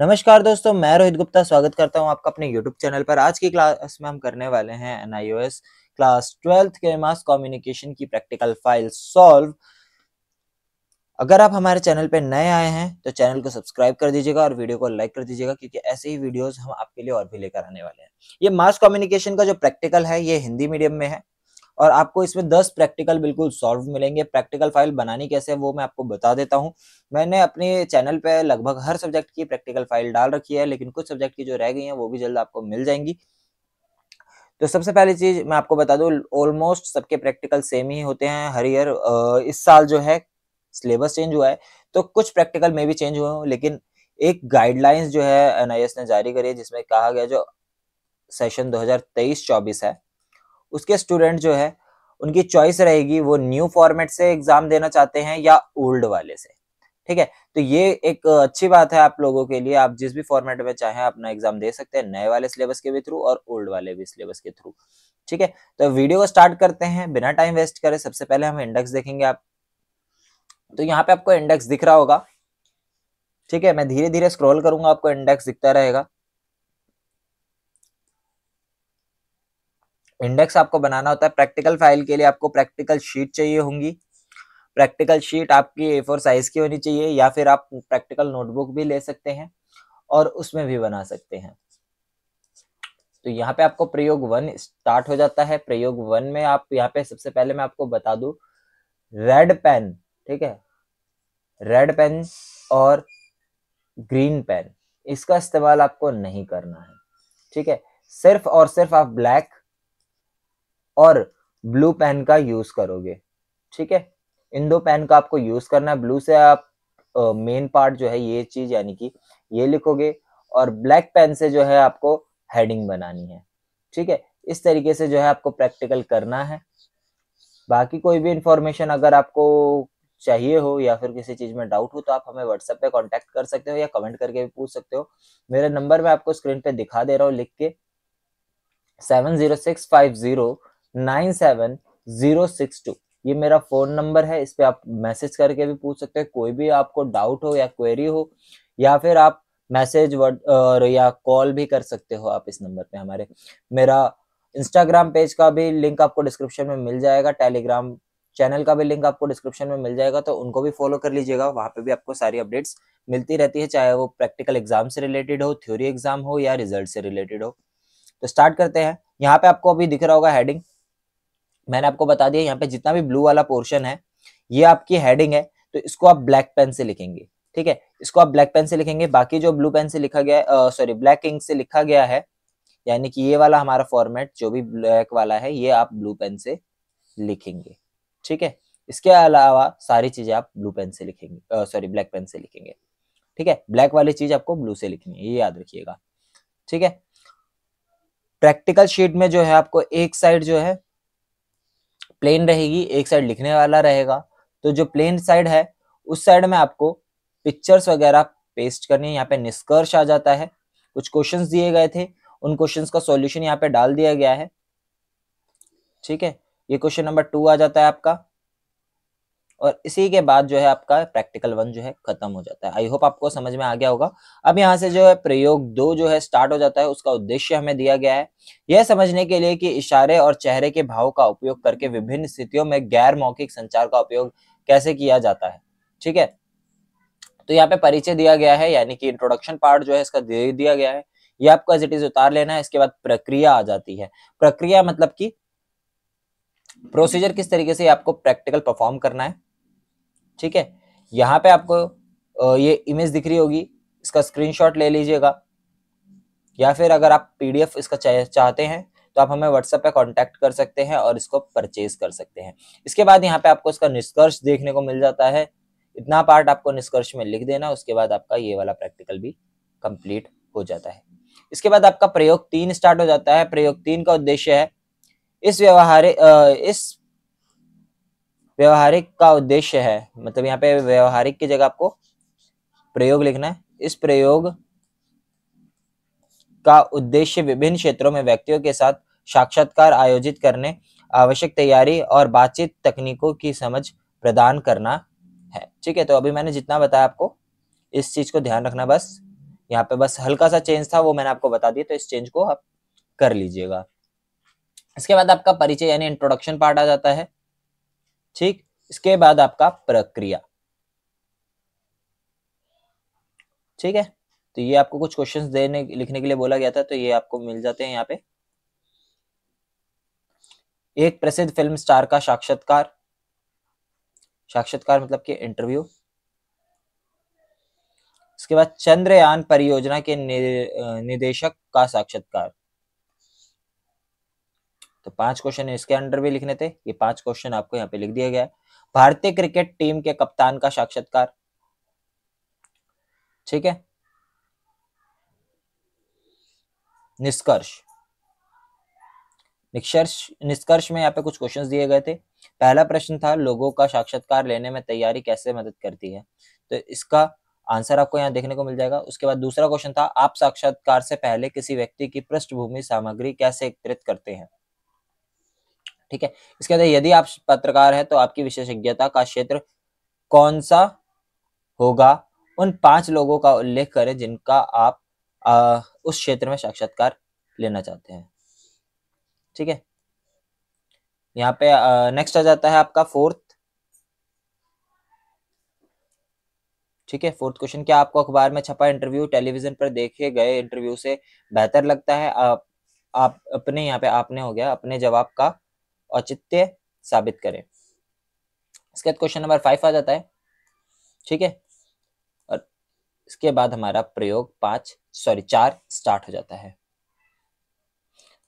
नमस्कार दोस्तों, मैं रोहित गुप्ता स्वागत करता हूं आपका अपने YouTube चैनल पर। आज की क्लास में हम करने वाले हैं NIOS क्लास 12 के मास कम्युनिकेशन की प्रैक्टिकल फाइल सॉल्व। अगर आप हमारे चैनल पर नए आए हैं तो चैनल को सब्सक्राइब कर दीजिएगा और वीडियो को लाइक कर दीजिएगा, क्योंकि ऐसे ही वीडियोस हम आपके लिए और भी लेकर आने वाले हैं। ये मास कम्युनिकेशन का जो प्रैक्टिकल है ये हिंदी मीडियम में है और आपको इसमें 10 प्रैक्टिकल बिल्कुल सॉल्व मिलेंगे। प्रैक्टिकल फाइल बनानी कैसे है वो मैं आपको बता देता हूं। मैंने अपने चैनल पे लगभग हर सब्जेक्ट की प्रैक्टिकल फाइल डाल रखी है, लेकिन कुछ सब्जेक्ट की जो रह गई हैं वो भी जल्द आपको मिल जाएंगी। तो सबसे पहली चीज मैं आपको बता दूं, ऑलमोस्ट सबके प्रैक्टिकल सेम ही होते हैं हर ईयर। इस साल जो है सिलेबस चेंज हुआ है तो कुछ प्रैक्टिकल में भी चेंज हुए हों, लेकिन एक गाइडलाइंस जो है एनआईएस ने जारी करी है जिसमें कहा गया जो सेशन 2023-24 है उसके स्टूडेंट जो है उनकी चॉइस रहेगी वो न्यू फॉर्मेट से एग्जाम देना चाहते हैं या ओल्ड वाले से। ठीक है, तो ये एक अच्छी बात है आप लोगों के लिए। आप जिस भी फॉर्मेट में चाहें अपना एग्जाम दे सकते हैं, नए वाले सिलेबस के भी थ्रू और ओल्ड वाले भी सिलेबस के थ्रू। ठीक है, तो वीडियो को स्टार्ट करते हैं बिना टाइम वेस्ट करे। सबसे पहले हम इंडेक्स देखेंगे। आप तो यहाँ पे आपको इंडेक्स दिख रहा होगा। ठीक है, मैं धीरे धीरे स्क्रॉल करूंगा, आपको इंडेक्स दिखता रहेगा। इंडेक्स आपको बनाना होता है। प्रैक्टिकल फाइल के लिए आपको प्रैक्टिकल शीट चाहिए होंगी। प्रैक्टिकल शीट आपकी A4 साइज की होनी चाहिए, या फिर आप प्रैक्टिकल नोटबुक भी ले सकते हैं और उसमें भी बना सकते हैं। तो यहाँ पे आपको प्रयोग 1 स्टार्ट हो जाता है। प्रयोग 1 में आप यहाँ पे सबसे पहले मैं आपको बता दूं, रेड पेन, ठीक है, रेड पेन और ग्रीन पेन इसका इस्तेमाल आपको नहीं करना है। ठीक है, सिर्फ और सिर्फ आप ब्लैक और ब्लू पेन का यूज करोगे। ठीक है, इन दो पेन का आपको यूज करना है। ब्लू से आप मेन पार्ट जो है ये चीज यानी कि ये लिखोगे और ब्लैक पेन से जो है आपको हेडिंग बनानी है। ठीक है, इस तरीके से जो है आपको प्रैक्टिकल करना है। बाकी कोई भी इंफॉर्मेशन अगर आपको चाहिए हो या फिर किसी चीज में डाउट हो तो आप हमें व्हाट्सएप पे कांटेक्ट कर सकते हो या कमेंट करके भी पूछ सकते हो। मेरा नंबर मैं आपको स्क्रीन पे दिखा दे रहा हूँ, लिख के 7065097062 ये मेरा फोन नंबर है। इस पे आप मैसेज करके भी पूछ सकते हैं। कोई भी आपको डाउट हो या क्वेरी हो, या फिर आप मैसेज और या कॉल भी कर सकते हो आप इस नंबर पे हमारे। मेरा इंस्टाग्राम पेज का भी लिंक आपको डिस्क्रिप्शन में मिल जाएगा, टेलीग्राम चैनल का भी लिंक आपको डिस्क्रिप्शन में मिल जाएगा, तो उनको भी फॉलो कर लीजिएगा। वहाँ पे भी आपको सारी अपडेट्स मिलती रहती है, चाहे वो प्रैक्टिकल एग्जाम से रिलेटेड हो, थ्योरी एग्जाम हो या रिजल्ट से रिलेटेड हो। तो स्टार्ट करते हैं। यहाँ पे आपको अभी दिख रहा होगा हेडिंग, मैंने आपको बता दिया। यहाँ पे जितना भी ब्लू वाला पोर्शन है ये आपकी हेडिंग है, तो इसको आप ब्लैक पेन से लिखेंगे। ठीक है, इसको आप ब्लैक पेन से लिखेंगे। बाकी जो ब्लू पेन से लिखा गया, सॉरी ब्लैक इंक से लिखा गया है, यानी कि ये वाला हमारा फॉर्मेट जो भी ब्लैक वाला है ये आप ब्लू पेन से लिखेंगे। ठीक है, इसके अलावा सारी चीजें आप ब्लू पेन से लिखेंगे, सॉरी ब्लैक पेन से लिखेंगे। ठीक है, ब्लैक वाली चीज आपको ब्लू से लिखनी है, ये याद रखिएगा। ठीक है, प्रैक्टिकल शीट में जो है आपको एक साइड जो है प्लेन रहेगी, एक साइड लिखने वाला रहेगा। तो जो प्लेन साइड है उस साइड में आपको पिक्चर्स वगैरह पेस्ट करनी है। यहाँ पे निष्कर्ष आ जाता है, कुछ क्वेश्चंस दिए गए थे, उन क्वेश्चंस का सॉल्यूशन यहाँ पे डाल दिया गया है। ठीक है, ये क्वेश्चन नंबर 2 आ जाता है आपका, और इसी के बाद जो है आपका प्रैक्टिकल 1 जो है खत्म हो जाता है। आई होप आपको समझ में आ गया होगा। अब यहाँ से जो है प्रयोग 2 जो है स्टार्ट हो जाता है। उसका उद्देश्य हमें दिया गया है यह समझने के लिए कि इशारे और चेहरे के भाव का उपयोग करके विभिन्न स्थितियों में गैर मौखिक संचार का उपयोग कैसे किया जाता है। ठीक है, तो यहाँ पे परिचय दिया गया है, यानी कि इंट्रोडक्शन पार्ट जो है इसका दे दिया गया है, ये आपको एज इट इज उतार लेना है। इसके बाद प्रक्रिया आ जाती है। प्रक्रिया मतलब की प्रोसीजर, किस तरीके से आपको प्रैक्टिकल परफॉर्म करना है। ठीक है, यहाँ पे आपको ये इमेज दिख रही होगी, इसका स्क्रीनशॉट ले लीजिएगा, या फिर अगर आप पीडीएफ इसका चाहते हैं तो आप हमें व्हाट्सएप पे कांटेक्ट कर सकते हैं और इसको परचेज कर सकते हैं। इसके बाद यहाँ पे आपको इसका निष्कर्ष देखने को मिल जाता है। इतना पार्ट आपको निष्कर्ष में लिख देना, उसके बाद आपका ये वाला प्रैक्टिकल भी कंप्लीट हो जाता है। इसके बाद आपका प्रयोग 3 स्टार्ट हो जाता है। प्रयोग 3 का उद्देश्य है इस व्यवहारिक का उद्देश्य है, मतलब यहाँ पे व्यवहारिक की जगह आपको प्रयोग लिखना है। इस प्रयोग का उद्देश्य विभिन्न क्षेत्रों में व्यक्तियों के साथ साक्षात्कार आयोजित करने, आवश्यक तैयारी और बातचीत तकनीकों की समझ प्रदान करना है। ठीक है, तो अभी मैंने जितना बताया आपको इस चीज को ध्यान रखना बस। यहाँ पे बस हल्का सा चेंज था, वो मैंने आपको बता दिया, तो इस चेंज को आप कर लीजिएगा। इसके बाद आपका परिचय यानी इंट्रोडक्शन पार्ट आ जाता है, ठीक। इसके बाद आपका प्रक्रिया, ठीक है। तो ये आपको कुछ क्वेश्चंस देने लिखने के लिए बोला गया था, तो ये आपको मिल जाते हैं यहाँ पे। एक प्रसिद्ध फिल्म स्टार का साक्षात्कार, साक्षात्कार मतलब कि इंटरव्यू। इसके बाद चंद्रयान परियोजना के निदेशक का साक्षात्कार। तो 5 क्वेश्चन इसके अंडर भी लिखने थे, ये 5 क्वेश्चन आपको यहाँ पे लिख दिया गया है। भारतीय क्रिकेट टीम के कप्तान का साक्षात्कार, ठीक है। निष्कर्ष में यहाँ पे कुछ क्वेश्चंस दिए गए थे। पहला प्रश्न था, लोगों का साक्षात्कार लेने में तैयारी कैसे मदद करती है, तो इसका आंसर आपको यहाँ देखने को मिल जाएगा। उसके बाद दूसरा क्वेश्चन था, आप साक्षात्कार से पहले किसी व्यक्ति की पृष्ठभूमि सामग्री कैसे एकत्रित करते हैं, ठीक है। इसके बाद, यदि आप पत्रकार हैं तो आपकी विशेषज्ञता का क्षेत्र कौन सा होगा। उन 5 लोगों का उल्लेख करें जिनका आप उस क्षेत्र में साक्षात्कार लेना चाहते हैं, ठीक है। यहाँ पे नेक्स्ट आ जाता है आपका फोर्थ, ठीक है। फोर्थ क्वेश्चन, क्या आपको अखबार में छपा इंटरव्यू टेलीविजन पर देखे गए इंटरव्यू से बेहतर लगता है। आप अपने यहाँ पे आपने हो गया, अपने जवाब का औचित्य साबित करें। इसके बाद क्वेश्चन नंबर 5 आ जाता है, ठीक है। और इसके बाद हमारा प्रयोग 4 स्टार्ट हो जाता है।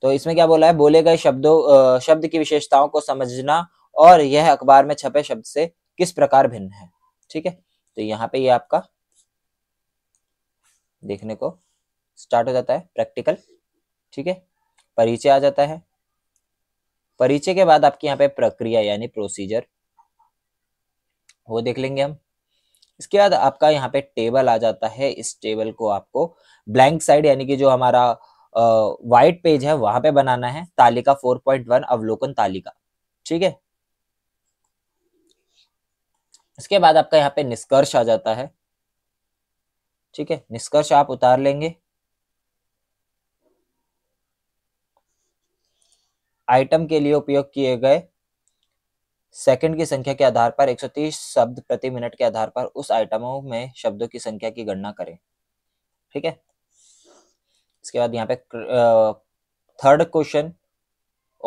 तो इसमें क्या बोला है, बोले गए शब्द की विशेषताओं को समझना और यह अखबार में छपे शब्द से किस प्रकार भिन्न है, ठीक है। तो यहाँ पे ये आपका देखने को स्टार्ट हो जाता है प्रैक्टिकल, ठीक है। परिचय आ जाता है। परिचय के बाद आपकी यहाँ पे प्रक्रिया यानी प्रोसीजर, वो देख लेंगे हम। इसके बाद आपका यहाँ पे टेबल आ जाता है। इस टेबल को आपको ब्लैंक साइड यानी कि जो हमारा व्हाइट पेज है वहां पे बनाना है। तालिका 4.1 अवलोकन तालिका, ठीक है। इसके बाद आपका यहाँ पे निष्कर्ष आ जाता है, ठीक है। निष्कर्ष आप उतार लेंगे। आइटम के लिए उपयोग किए गए सेकंड की संख्या के आधार पर 130 शब्द प्रति मिनट के आधार पर उस आइटमों में शब्दों की संख्या की गणना करें, ठीक है। इसके बाद यहाँ पे थर्ड क्वेश्चन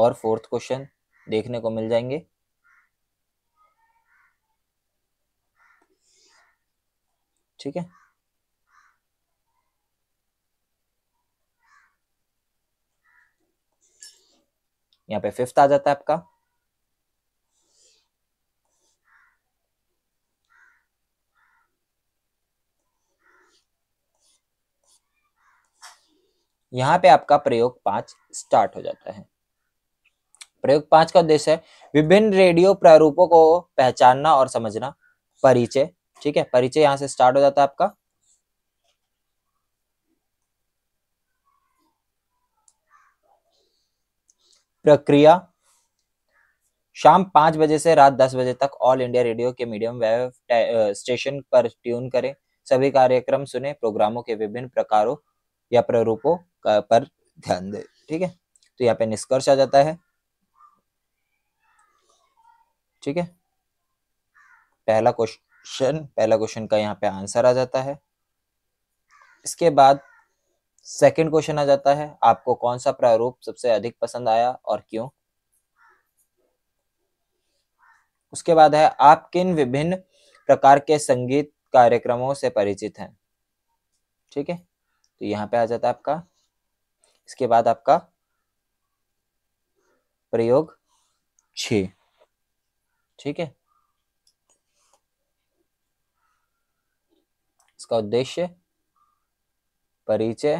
और फोर्थ क्वेश्चन देखने को मिल जाएंगे। ठीक है, यहाँ पे फिफ्थ आ जाता है आपका। यहाँ पे आपका प्रयोग 5 स्टार्ट हो जाता है। प्रयोग 5 का उद्देश्य है विभिन्न रेडियो प्रारूपों को पहचानना और समझना। परिचय, ठीक है। परिचय यहाँ से स्टार्ट हो जाता है आपका। प्रक्रिया, शाम 5 बजे से रात 10 बजे तक ऑल इंडिया रेडियो के मीडियम वेव स्टेशन पर ट्यून करें, सभी कार्यक्रम सुने, प्रोग्रामों के विभिन्न प्रकारों या प्रारूपों पर ध्यान दें, ठीक है। तो यहाँ पे निष्कर्ष आ जाता है, ठीक है। पहला क्वेश्चन का यहाँ पे आंसर आ जाता है। इसके बाद सेकंड क्वेश्चन आ जाता है, आपको कौन सा प्रारूप सबसे अधिक पसंद आया और क्यों। उसके बाद है, आप किन विभिन्न प्रकार के संगीत कार्यक्रमों से परिचित हैं, ठीक है। तो यहाँ पे आ जाता है आपका। इसके बाद आपका प्रयोग 6, ठीक है। इसका उद्देश्य परिचय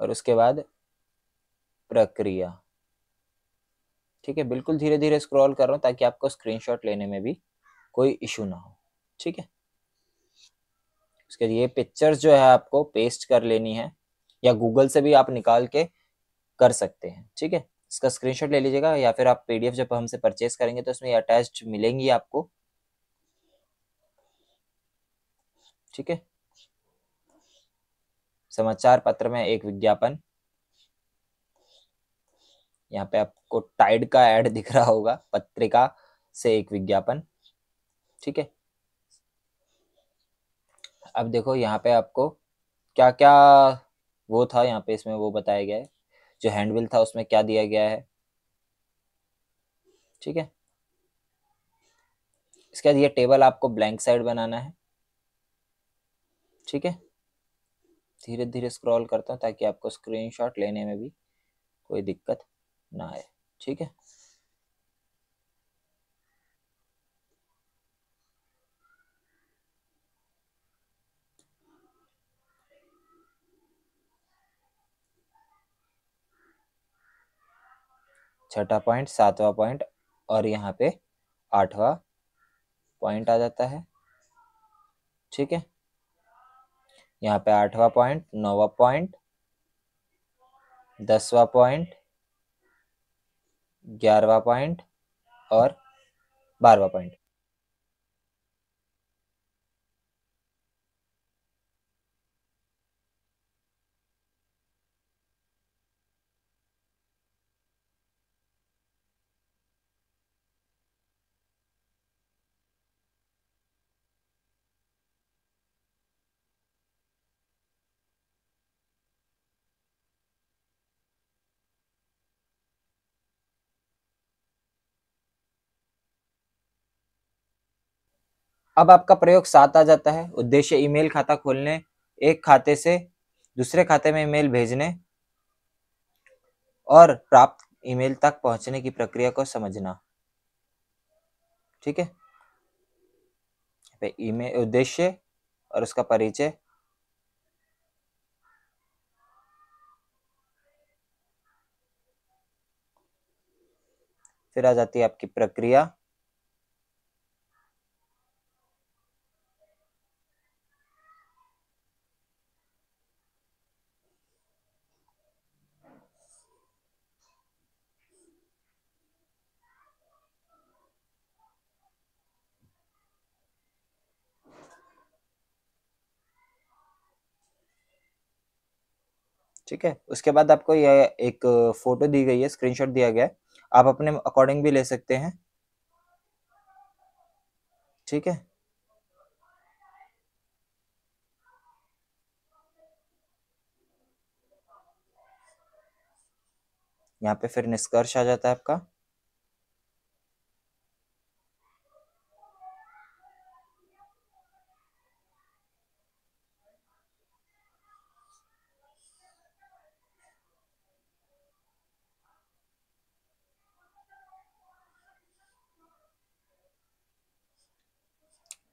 और उसके बाद प्रक्रिया, ठीक है। बिल्कुल धीरे धीरे स्क्रॉल कर रहा हूं ताकि आपको स्क्रीनशॉट लेने में भी कोई इशू ना हो, ठीक है। उसके लिए पिक्चर्स जो है आपको पेस्ट कर लेनी है या गूगल से भी आप निकाल के कर सकते हैं, ठीक है। इसका स्क्रीनशॉट ले लीजिएगा या फिर आप पीडीएफ जब हमसे परचेज करेंगे तो उसमें अटैच्ड मिलेंगी आपको, ठीक है। समाचार पत्र में एक विज्ञापन, यहाँ पे आपको टाइड का ऐड दिख रहा होगा, पत्रिका से एक विज्ञापन, ठीक है। अब देखो यहाँ पे आपको क्या क्या वो था, यहाँ पे इसमें वो बताया गया है, जो हैंडबिल था उसमें क्या दिया गया है, ठीक है। इसके बाद ये टेबल आपको ब्लैंक साइड बनाना है, ठीक है। धीरे धीरे स्क्रॉल करता हूँ ताकि आपको स्क्रीनशॉट लेने में भी कोई दिक्कत ना आए, ठीक है। छठा पॉइंट, सातवां पॉइंट और यहाँ पे आठवां पॉइंट आ जाता है, ठीक है। यहाँ पे आठवां पॉइंट, नौवां पॉइंट, दसवां पॉइंट, ग्यारहवां पॉइंट और बारहवां पॉइंट। अब आपका प्रयोग 7 आ जाता है। उद्देश्य ईमेल खाता खोलने, एक खाते से दूसरे खाते में ईमेल भेजने और प्राप्त ईमेल तक पहुंचने की प्रक्रिया को समझना, ठीक है। ईमेल उद्देश्य और उसका परिचय, फिर आ जाती है आपकी प्रक्रिया, ठीक है। उसके बाद आपको यह एक फोटो दी गई है, स्क्रीनशॉट दिया गया है, आप अपने अकॉर्डिंग भी ले सकते हैं, ठीक है। यहाँ पे फिर निष्कर्ष आ जाता है आपका,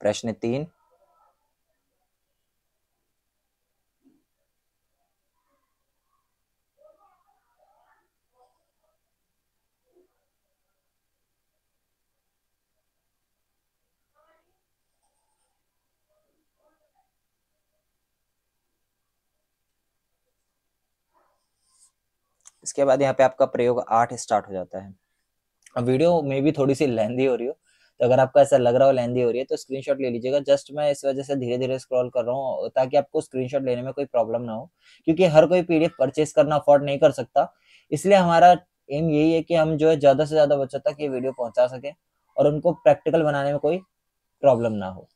प्रश्न 3, इसके बाद यहाँ पे आपका प्रयोग 8 स्टार्ट हो जाता है। अब वीडियो में भी थोड़ी सी लेंथी हो रही हो, तो अगर आपको ऐसा लग रहा हो लेंदी हो रही है तो स्क्रीनशॉट ले लीजिएगा। जस्ट मैं इस वजह से धीरे धीरे स्क्रॉल कर रहा हूँ ताकि आपको स्क्रीनशॉट लेने में कोई प्रॉब्लम ना हो, क्योंकि हर कोई पीडीएफ परचेस करना अफोर्ड नहीं कर सकता। इसलिए हमारा एम यही है कि हम जो है ज़्यादा से ज़्यादा बच्चों तक ये वीडियो पहुँचा सकें और उनको प्रैक्टिकल बनाने में कोई प्रॉब्लम ना हो,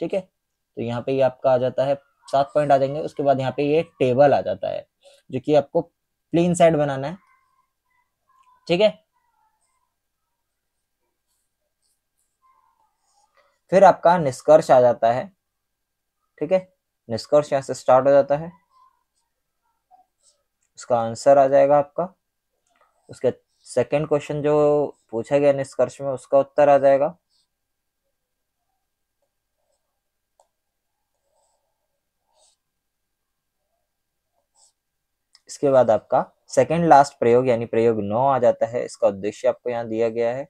ठीक है। तो यहाँ पर ये आपका आ जाता है, 7 पॉइंट आ जाएंगे। उसके बाद यहाँ पे ये टेबल आ जाता है जो कि आपको प्लेन साइड बनाना है, ठीक है। फिर आपका निष्कर्ष आ जाता है, ठीक है। निष्कर्ष यहाँ से स्टार्ट हो जाता है, उसका आंसर आ जाएगा आपका। उसके सेकंड क्वेश्चन जो पूछा गया निष्कर्ष में, उसका उत्तर आ जाएगा। इसके बाद आपका सेकंड लास्ट प्रयोग यानी प्रयोग 9 आ जाता है। इसका उद्देश्य आपको यहाँ दिया गया है।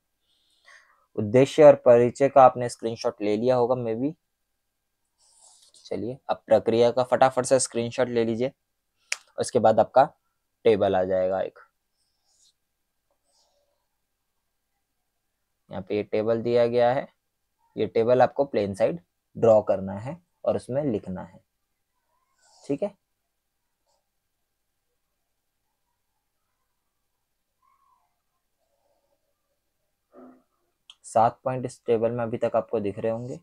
उद्देश्य और परिचय का आपने स्क्रीनशॉट ले लिया होगा मे बी। चलिए अब प्रक्रिया का फटाफट से स्क्रीनशॉट ले लीजिए। उसके बाद आपका टेबल आ जाएगा एक, यहाँ पे ये टेबल दिया गया है। ये टेबल आपको प्लेन साइड ड्रॉ करना है और उसमें लिखना है। ठीक है, सात पॉइंट इस टेबल में अभी तक आपको दिख रहे होंगे।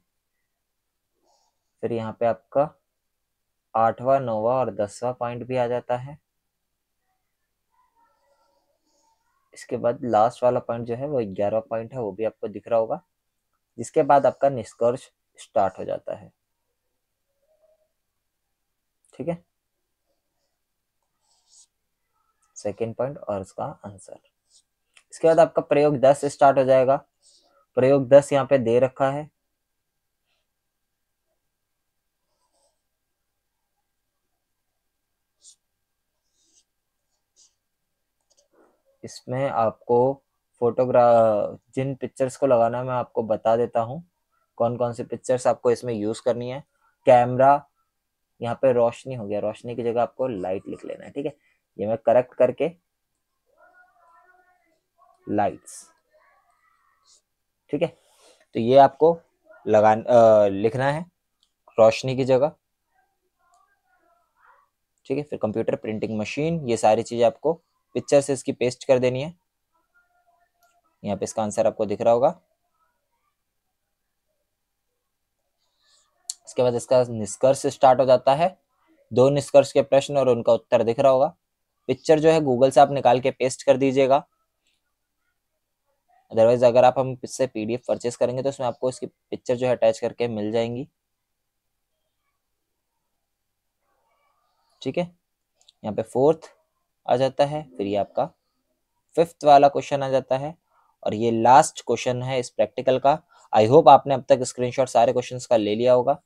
फिर यहाँ पे आपका 8वां 9वां और 10वां पॉइंट भी आ जाता है। इसके बाद लास्ट वाला पॉइंट जो है वो 11वां पॉइंट है, वो भी आपको दिख रहा होगा, जिसके बाद आपका निष्कर्ष स्टार्ट हो जाता है। ठीक है, सेकेंड पॉइंट और उसका आंसर। इसके बाद आपका प्रयोग 10 स्टार्ट हो जाएगा। प्रयोग 10 यहाँ पे दे रखा है। इसमें आपको फोटोग्राफ जिन पिक्चर्स को लगाना है मैं आपको बता देता हूँ, कौन कौन सी पिक्चर्स आपको इसमें यूज करनी है। कैमरा, यहाँ पे रोशनी हो गया, रोशनी की जगह आपको लाइट लिख लेना है। ठीक है, ये मैं करेक्ट करके लाइट्स। ठीक है, तो ये आपको लिखना है रोशनी की जगह। ठीक है, फिर कंप्यूटर, प्रिंटिंग मशीन, ये सारी चीजें आपको पिक्चर से इसकी पेस्ट कर देनी है। यहाँ पे इसका आंसर आपको दिख रहा होगा। इसके बाद इसका निष्कर्ष स्टार्ट हो जाता है। 2 निष्कर्ष के प्रश्न और उनका उत्तर दिख रहा होगा। पिक्चर जो है गूगल से आप निकाल के पेस्ट कर दीजिएगा, अदरवाइज अगर आप हम इससे पीडीएफ परचेस करेंगे तो उसमें आपको इसकी पिक्चर जो है अटैच करके मिल जाएंगी। ठीक है, यहाँ पे 4th आ जाता है। फिर ये आपका 5th वाला क्वेश्चन आ जाता है और ये लास्ट क्वेश्चन है इस प्रैक्टिकल का। आई होप आपने अब तक स्क्रीनशॉट सारे क्वेश्चंस का ले लिया होगा।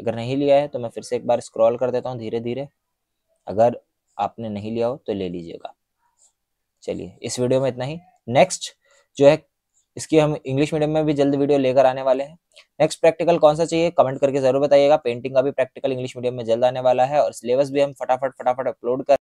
अगर नहीं लिया है तो मैं फिर से एक बार स्क्रॉल कर देता हूँ धीरे धीरे, अगर आपने नहीं लिया हो तो ले लीजिएगा। चलिए, इस वीडियो में इतना ही। नेक्स्ट जो है इसकी हम इंग्लिश मीडियम में भी जल्द वीडियो लेकर आने वाले हैं। नेक्स्ट प्रैक्टिकल कौन सा चाहिए कमेंट करके जरूर बताइएगा। पेंटिंग का भी प्रैक्टिकल इंग्लिश मीडियम में जल्द आने वाला है और सिलेबस भी हम फटाफट अपलोड कर